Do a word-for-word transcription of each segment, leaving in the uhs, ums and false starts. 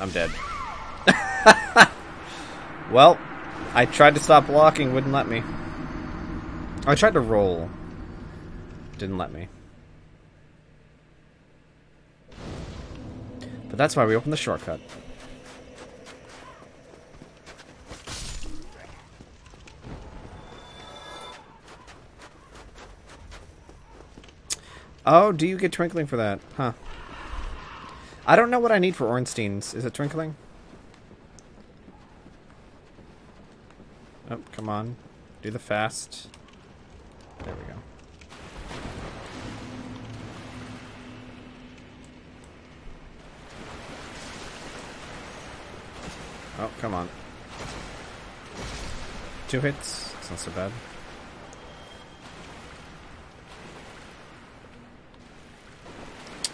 I'm dead. Well, I tried to stop blocking, wouldn't let me. I tried to roll. Didn't let me. But that's why we opened the shortcut. Oh, do you get twinkling for that? Huh. I don't know what I need for Ornstein's. Is it twinkling? Oh, come on. Do the fast. There we go. Oh, come on. Two hits. It's not so bad.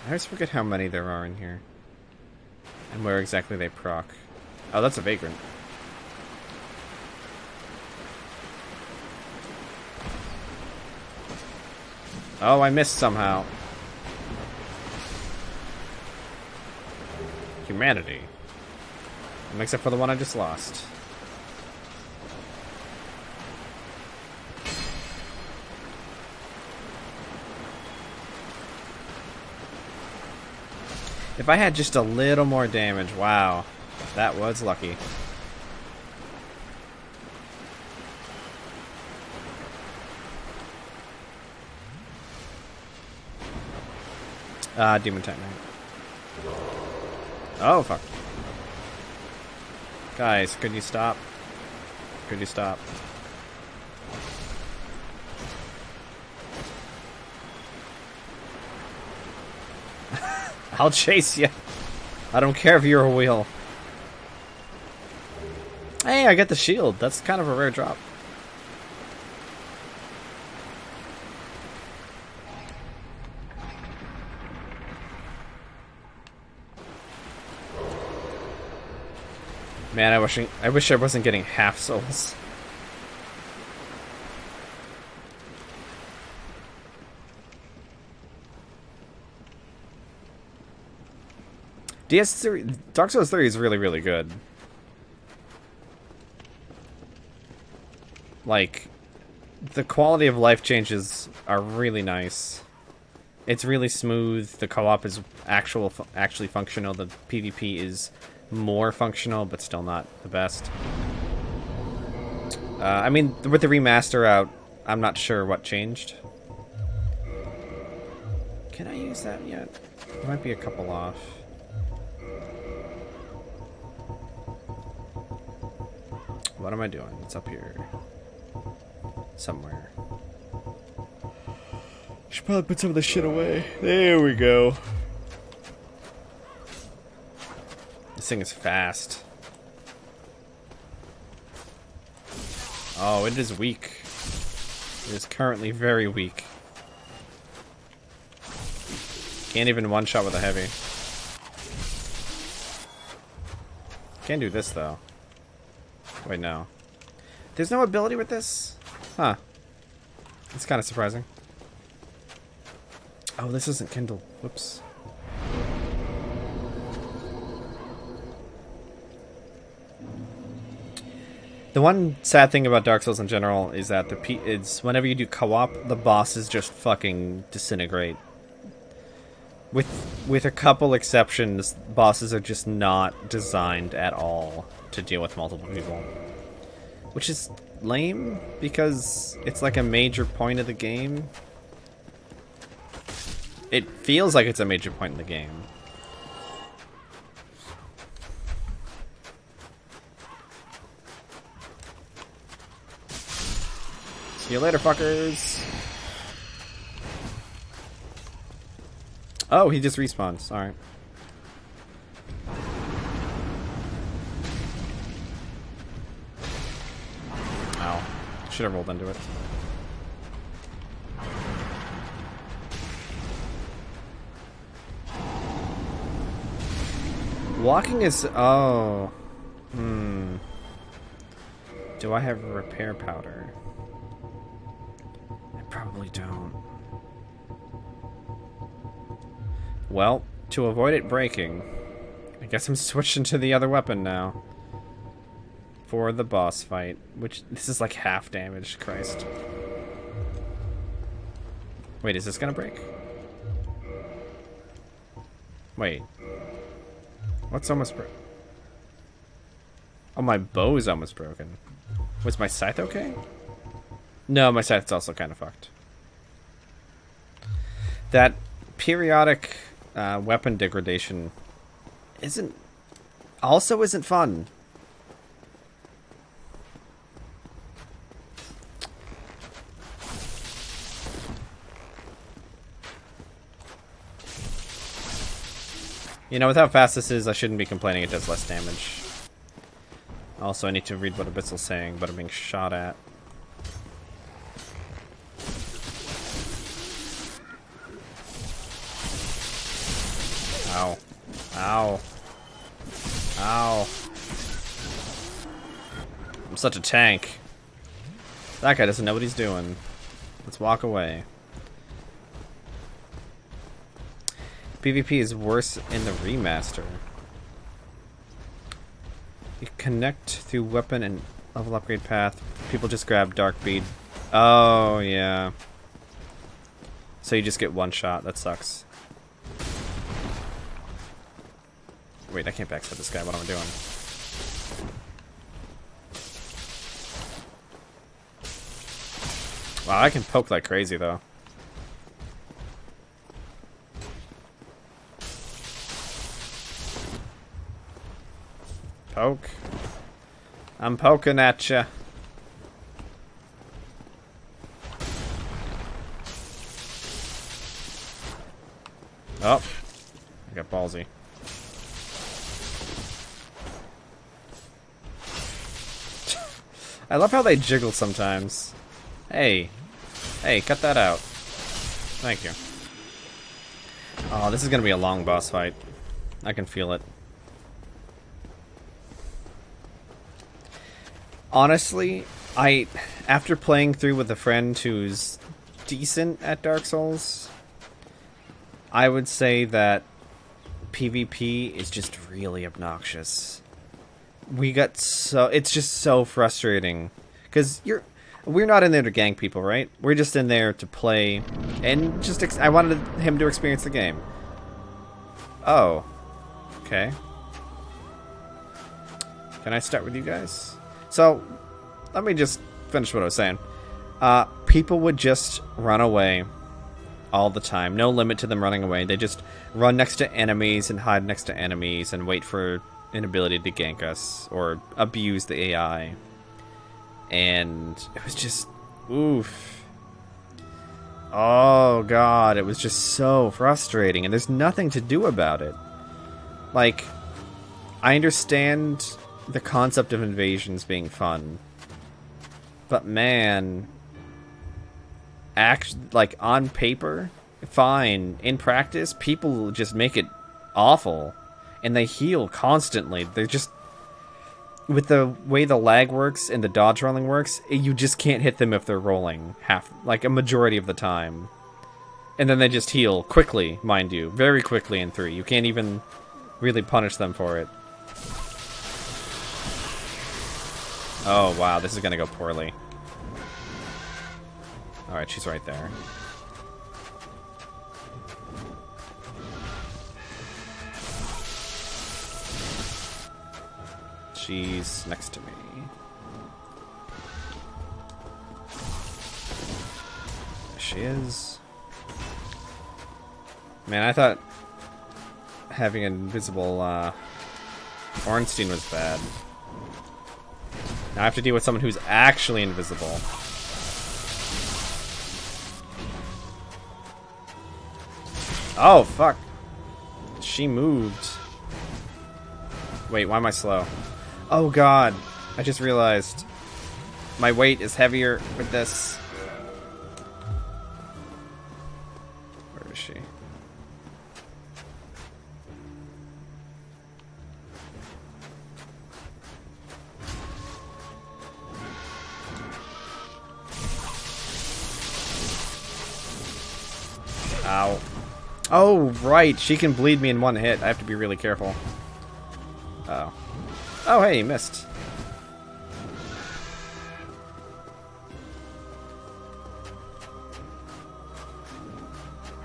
I always forget how many there are in here. And where exactly they proc. Oh, that's a vagrant. Oh, I missed somehow. Humanity. Except for the one I just lost. If I had just a little more damage, wow, that was lucky. Ah, uh, Demon Titanite. Oh, fuck. Guys, could you stop? Could you stop? I'll chase you. I don't care if you're a wheel. Hey, I got the shield. That's kind of a rare drop. Man, I wish I wish I wasn't getting half souls. D S three, Dark Souls three is really, really good. Like, the quality of life changes are really nice. It's really smooth. The co-op is actual, actually functional. The PvP is more functional, but still not the best. Uh, I mean, with the remaster out, I'm not sure what changed. Can I use that yet? There might be a couple off. What am I doing? It's up here. Somewhere. Should probably put some of this shit away. There we go. This thing is fast. Oh, it is weak. It is currently very weak. Can't even one-shot with a heavy. Can do this, though. Wait, no. There's no ability with this? Huh. It's kind of surprising. Oh, this isn't Kindle. Whoops. The one sad thing about Dark Souls in general is that the P it's whenever you do co-op, the bosses just fucking disintegrate. With with a couple exceptions, bosses are just not designed at all to deal with multiple people, which is lame because it's like a major point of the game. It feels like it's a major point in the game. See you later, fuckers. Oh, he just respawns. All right. Ow. Should have rolled into it. Walking is... Oh. Hmm. Do I have a repair powder? Probably don't. Well, to avoid it breaking, I guess I'm switching to the other weapon now. For the boss fight. Which, this is like half damage, Christ. Wait, is this gonna break? Wait. What's almost broke? Oh, my bow is almost broken. Was my scythe okay? No, my scythe's also kind of fucked. That periodic uh, weapon degradation isn't... also isn't fun. You know, with how fast this is, I shouldn't be complaining it does less damage. Also, I need to read what Abyssal's saying, but I'm being shot at. Ow. Ow. Ow. I'm such a tank. That guy doesn't know what he's doing. Let's walk away. PvP is worse in the remaster. You connect through weapon and level upgrade path. People just grab Dark Bead. Oh, yeah. So you just get one shot. That sucks. Wait, I can't backstab this guy. What am I doing? Wow, I can poke like crazy, though. Poke. I'm poking at ya. Oh. I got ballsy. I love how they jiggle sometimes. Hey. Hey, cut that out. Thank you. Oh, this is gonna be a long boss fight. I can feel it. Honestly, I, after playing through with a friend who's decent at Dark Souls, I would say that PvP is just really obnoxious. We got so, it's just so frustrating. Because you're, we're not in there to gang people, right? We're just in there to play, and just, ex I wanted him to experience the game. Oh. Okay. Can I start with you guys? So, let me just finish what I was saying. Uh, people would just run away all the time. No limit to them running away. They just run next to enemies and hide next to enemies and wait for an ability to gank us or abuse the A I. And it was just... oof. Oh, God. It was just so frustrating. And there's nothing to do about it. Like, I understand... the concept of invasions being fun, but man, act like on paper fine, in practice people just make it awful, and they heal constantly. They're just, with the way the lag works and the dodge rolling works, you just can't hit them if they're rolling half, like a majority of the time, and then they just heal quickly, mind you, very quickly in three. You can't even really punish them for it. Oh, wow, this is gonna go poorly. Alright, she's right there. She's next to me. There she is. Man, I thought having an invisible uh, Ornstein was bad. Now I have to deal with someone who's actually invisible. Oh, fuck. She moved. Wait, why am I slow? Oh, God. I just realized my weight is heavier with this. Where is she? Ow. Oh, right. She can bleed me in one hit. I have to be really careful. Oh, hey, missed.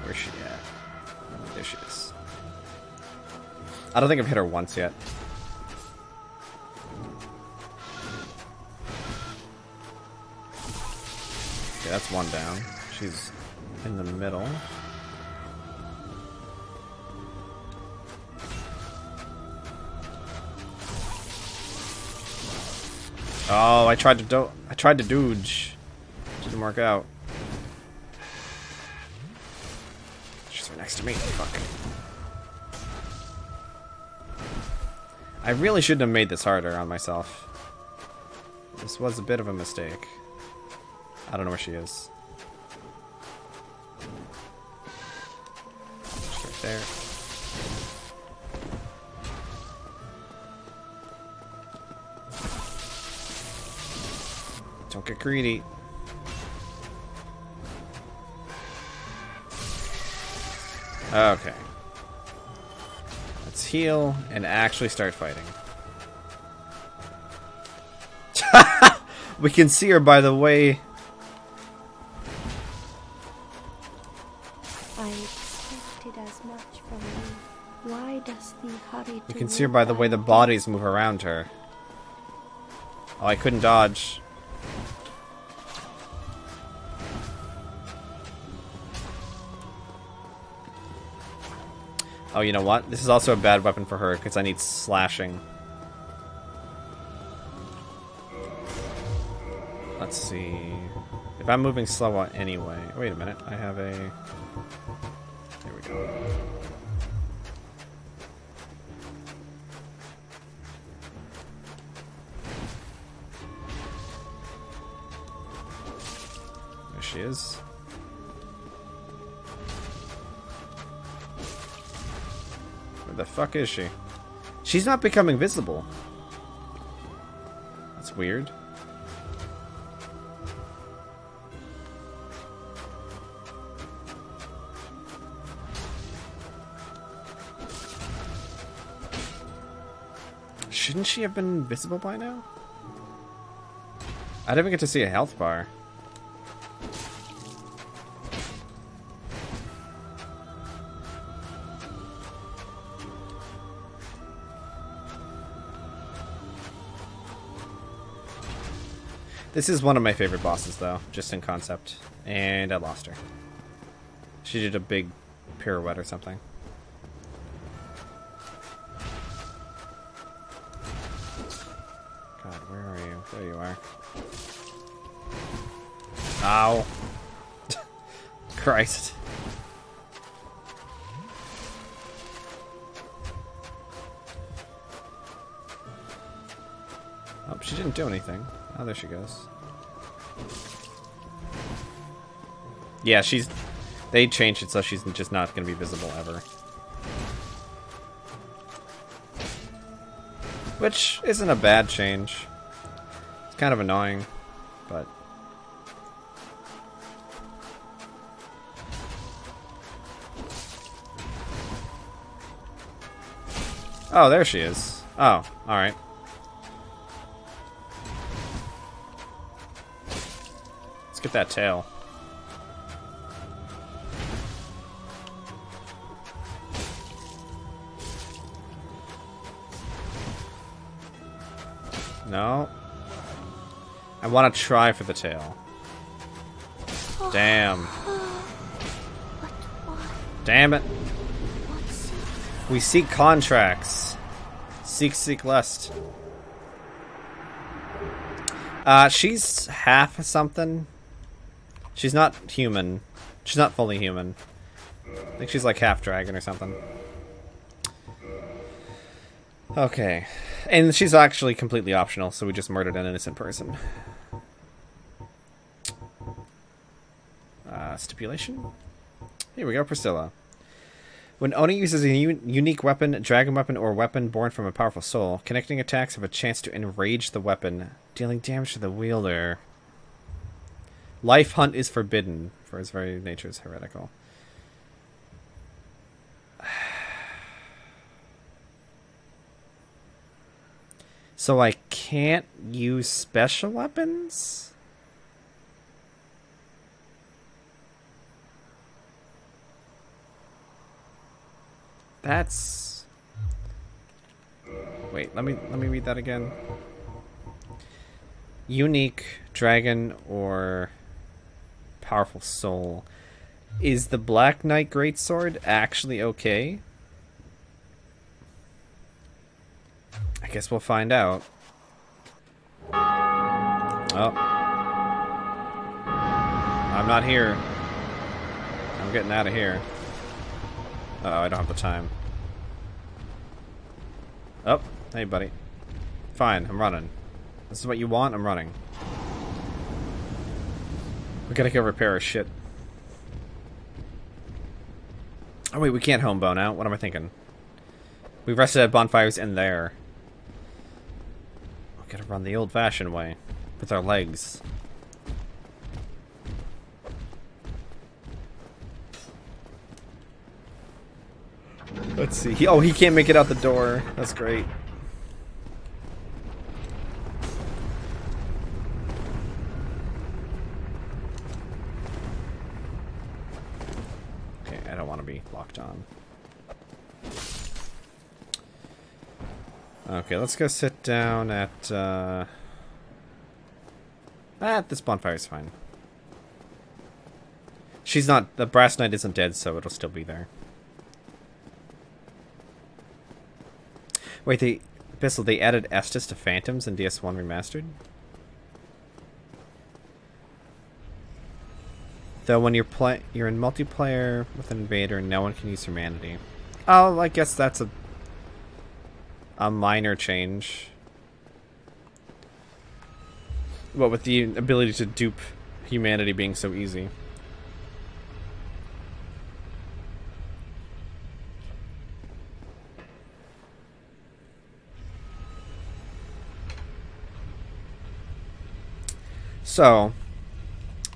Where's she at? There she is. I don't think I've hit her once yet. Okay, that's one down. She's in the middle. Oh, I tried to do- I tried to dodge. Didn't work out. She's right next to me. Fuck. I really shouldn't have made this harder on myself. This was a bit of a mistake. I don't know where she is. She's right there. Don't get greedy. Okay. Let's heal and actually start fighting. We can see her by the way. I expected as much from you. Why does the hurry? You can see her by the way the bodies move around her. Oh, I couldn't dodge. Oh, you know what? This is also a bad weapon for her, because I need slashing. Let's see... If I'm moving slow on anyway... Wait a minute, I have a... There we go. There she is. The fuck is she? She's not becoming visible. That's weird. Shouldn't she have been visible by now? I didn't even get to see a health bar. This is one of my favorite bosses, though, just in concept. And I lost her. She did a big pirouette or something. God, where are you? There you are. Ow. Christ. Oh, she didn't do anything. Oh, there she goes. Yeah, she's... They changed it so she's just not going to be visible ever. Which isn't a bad change. It's kind of annoying, but... Oh, there she is. Oh, alright. Let's get that tail. No. I want to try for the tail. Damn. Damn it. We seek contracts. Seek, seek, lust. Uh, she's half something. She's not human. She's not fully human. I think she's like half dragon or something. Okay. And she's actually completely optional, so we just murdered an innocent person. Uh, stipulation? Here we go, Priscilla. When Oni uses a u unique weapon, dragon weapon, or weapon born from a powerful soul, connecting attacks have a chance to enrage the weapon, dealing damage to the wielder. Life hunt is forbidden, for its very nature is heretical. So I can't use special weapons? That's... Wait, let me let me read that again. Unique dragon or powerful soul. Is the Black Knight Greatsword actually okay? I guess we'll find out. Oh. I'm not here. I'm getting out of here. Uh-oh, I don't have the time. Oh, hey buddy. Fine, I'm running. This is what you want, I'm running. We gotta go repair our shit. Oh wait, we can't homebow now. What am I thinking? We rested at bonfires in there. We gotta run the old-fashioned way. With our legs. Let's see. He, oh, he can't make it out the door. That's great. Okay, I don't want to be locked on. Okay, let's go sit down at... Uh... Ah, this bonfire's fine. She's not... The Brass Knight isn't dead, so it'll still be there. Wait, the Abyssal, they added Estus to Phantoms in D S one Remastered? Though when you're play you're in multiplayer with an invader, no one can use humanity. Oh, I guess that's a a minor change. What with the ability to dupe humanity being so easy. So,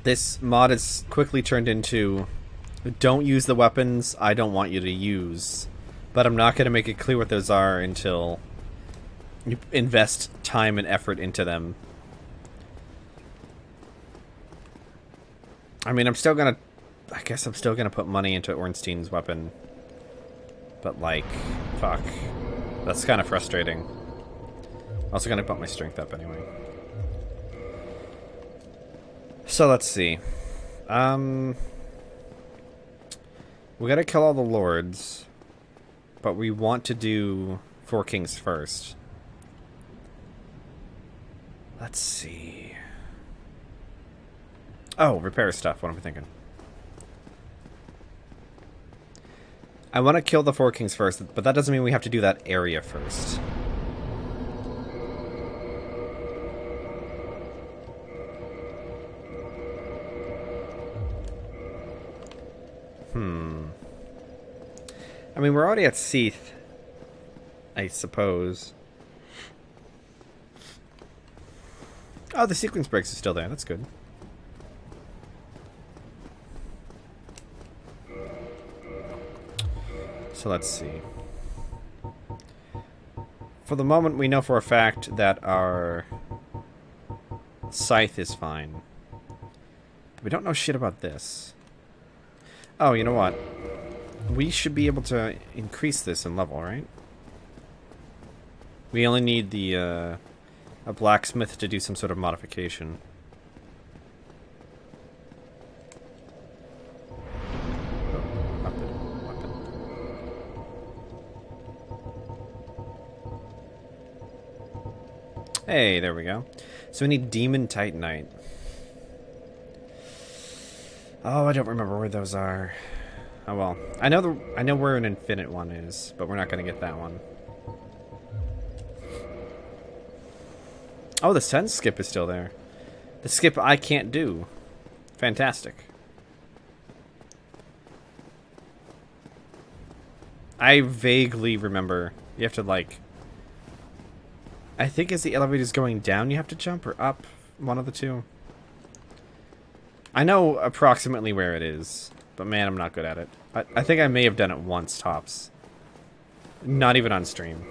this mod is quickly turned into, don't use the weapons I don't want you to use, but I'm not going to make it clear what those are until you invest time and effort into them. I mean, I'm still going to, I guess I'm still going to put money into Ornstein's weapon, but like, fuck, that's kind of frustrating. I'm also going to bump my strength up anyway. So let's see. Um, we gotta kill all the lords, but we want to do Four Kings first. Let's see. Oh, repair stuff. What am I thinking? I want to kill the Four Kings first, but that doesn't mean we have to do that area first. Hmm. I mean, we're already at Seath, I suppose. Oh, the sequence breaks are still there. That's good. So let's see. For the moment, we know for a fact that our scythe is fine. We don't know shit about this. Oh, you know what? We should be able to increase this in level, right? We only need the uh, a blacksmith to do some sort of modification. Oh, weapon, weapon. Hey, there we go. So we need Demon Titanite. Oh, I don't remember where those are. Oh well, I know the I know where an infinite one is, but we're not gonna get that one. Oh, the Sen skip is still there. The skip I can't do. Fantastic. I vaguely remember. You have to like. I think as the elevator's going down, you have to jump or up. One of the two. I know approximately where it is, but man, I'm not good at it. I, I think I may have done it once, tops. Not even on stream.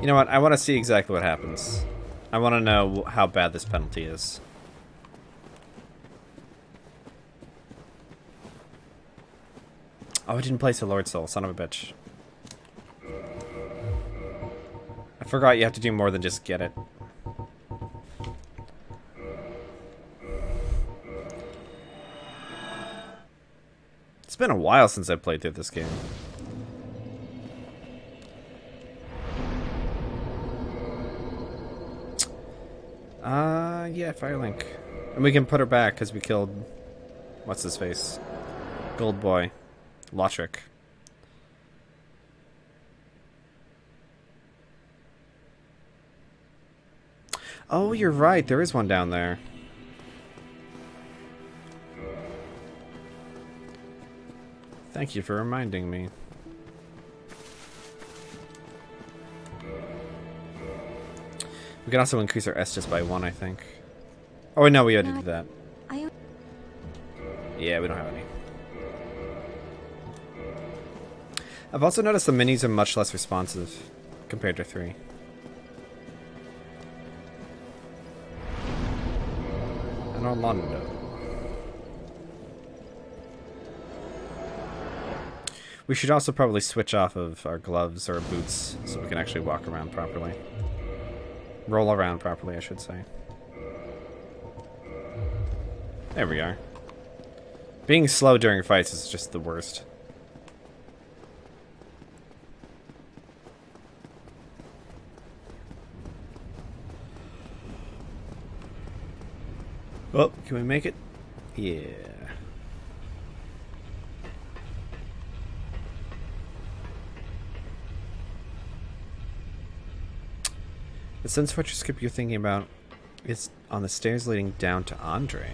You know what? I want to see exactly what happens. I want to know how bad this penalty is. Oh, I didn't place a Lord Soul. Son of a bitch. I forgot you have to do more than just get it. It's been a while since I played through this game. Uh, yeah, Firelink. And we can put her back because we killed... What's his face? Gold Boy. Lothric. Oh, you're right. There is one down there. Thank you for reminding me. We can also increase our Estus by one, I think. Oh, no, we already did that. Yeah, we don't have any. I've also noticed the minis are much less responsive compared to three. And New Londo. We should also probably switch off of our gloves or boots so we can actually walk around properly. Roll around properly, I should say. There we are. Being slow during fights is just the worst. Oh, can we make it? Yeah. The Sun Fortress skip you're thinking about is on the stairs leading down to Andre.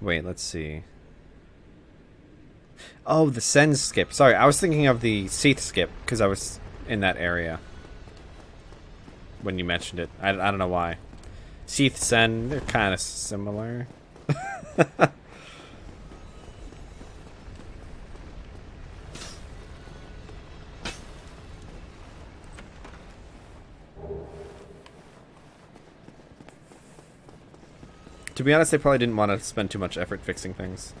Wait, let's see. Oh, the Sen skip. Sorry, I was thinking of the Seath skip because I was in that area when you mentioned it. I, I don't know why. Seath, Sen, they're kind of similar. To be honest, they probably didn't want to spend too much effort fixing things.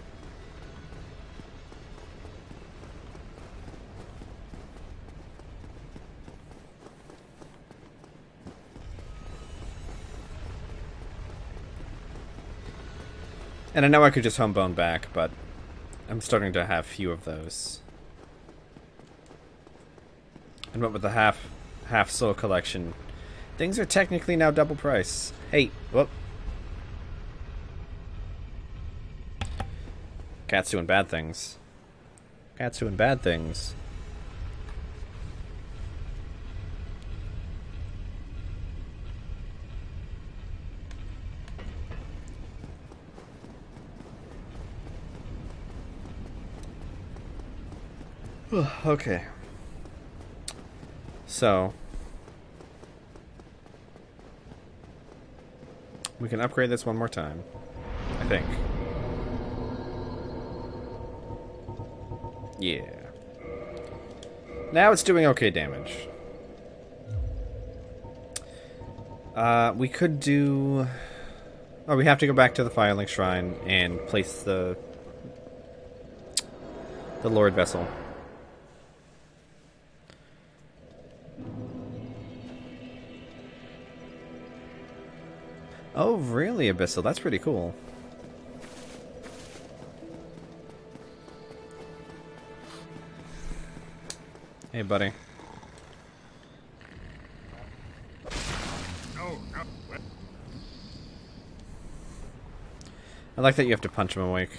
And I know I could just homebone back, but I'm starting to have few of those. And what with the half half soul collection, things are technically now double price. Hey, whoop. Cat's doing bad things. Cat's doing bad things. Okay. So we can upgrade this one more time, I think. Yeah. Now it's doing okay damage. Uh, we could do... Oh, we have to go back to the Firelink Shrine and place the... the Lord Vessel. Oh, really, Abyssal? That's pretty cool. Hey, buddy. I like that you have to punch him awake.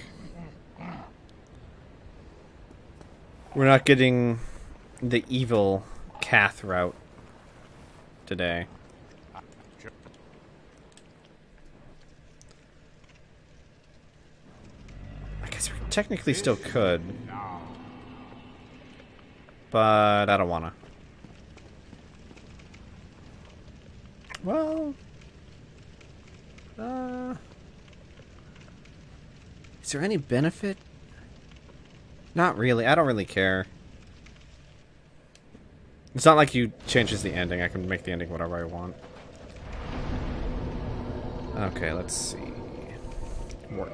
We're not getting the evil Cath route today. I guess we technically still could. But I don't wanna. Well... Uh... Is there any benefit? Not really. I don't really care. It's not like you changes the ending. I can make the ending whatever I want. Okay, let's see. Warp.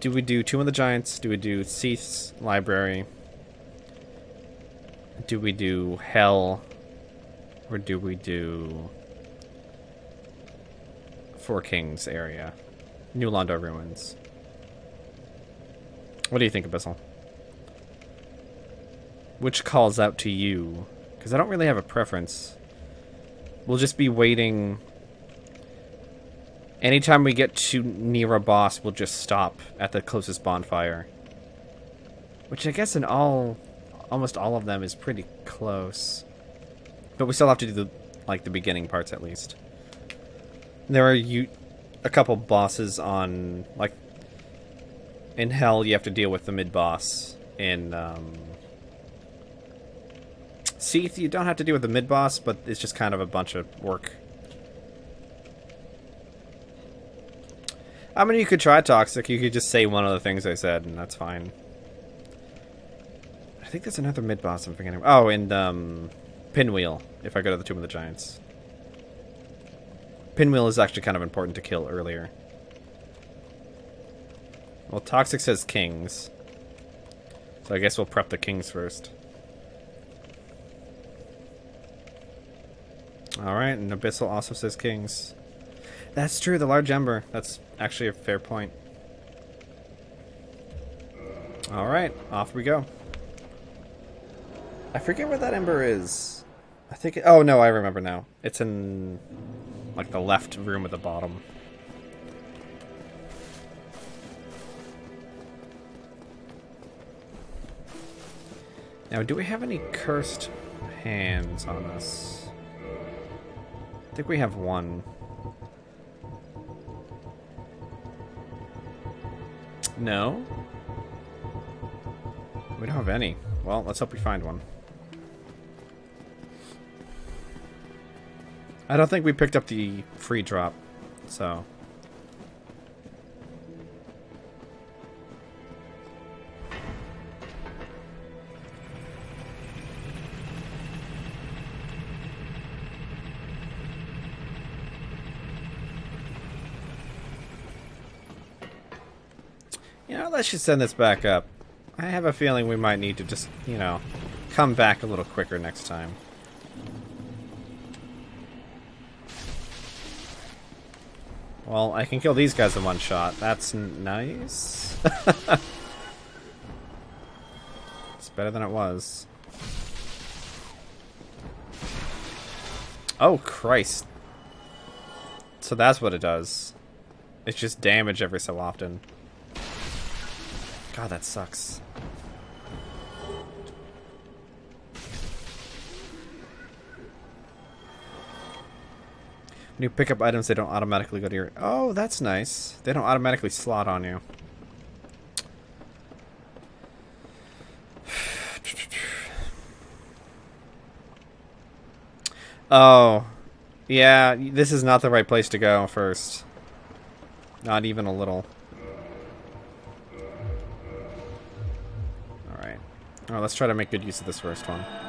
Do we do Tomb of the Giants? Do we do Seath's Library? Do we do Hell? Or do we do Four Kings area? New Londo Ruins. What do you think, Abyssal? Which calls out to you? Because I don't really have a preference. We'll just be waiting. Anytime we get too near a boss, we'll just stop at the closest bonfire. Which I guess in all, almost all of them is pretty close. But we still have to do the, like, the beginning parts at least. There are you, a couple bosses on, like, in Hell you have to deal with the mid-boss. In, um... Seath, you don't have to deal with the mid-boss, but it's just kind of a bunch of work. I mean, you could try Toxic. You could just say one of the things I said, and that's fine. I think there's another mid-boss I'm forgetting. Oh, and, um, Pinwheel, if I go to the Tomb of the Giants. Pinwheel is actually kind of important to kill earlier. Well, Toxic says Kings. So I guess we'll prep the Kings first. Alright, and Abyssal also says Kings. That's true, the Large Ember. That's actually a fair point. Alright, off we go. I forget where that ember is. I think it, oh no, I remember now. It's in, like, the left room at the bottom. Now, do we have any cursed hands on us? I think we have one. No? We don't have any. Well, let's hope we find one. I don't think we picked up the free drop, so. You know, let's just send this back up. I have a feeling we might need to just, you know, come back a little quicker next time. Well, I can kill these guys in one shot. That's nice. It's better than it was. Oh, Christ. So that's what it does. It's just damage every so often. God, that sucks. When you pick up items, they don't automatically go to your... Oh, that's nice. They don't automatically slot on you. Oh. Yeah, this is not the right place to go first. Not even a little. Alright, let's try to make good use of this first one.